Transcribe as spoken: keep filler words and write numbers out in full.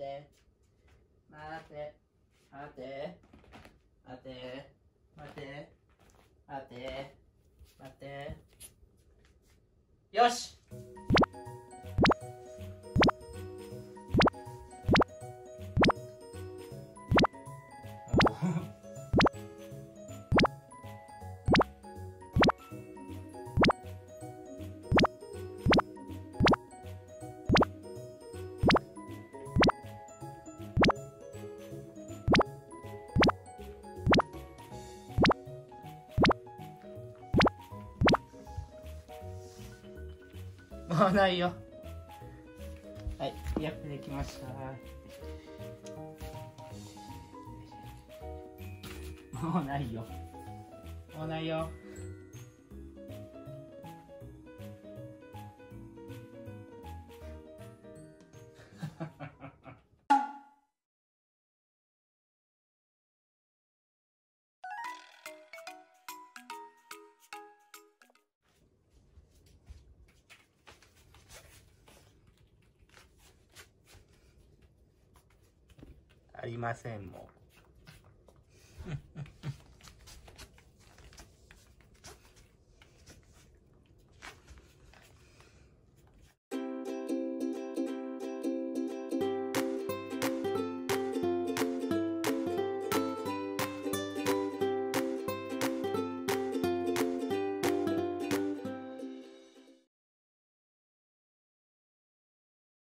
て待て待て待て待て待て待てよし。もうないよ。はい、やってできました。もうないよ。もうないよ。ありませんもん。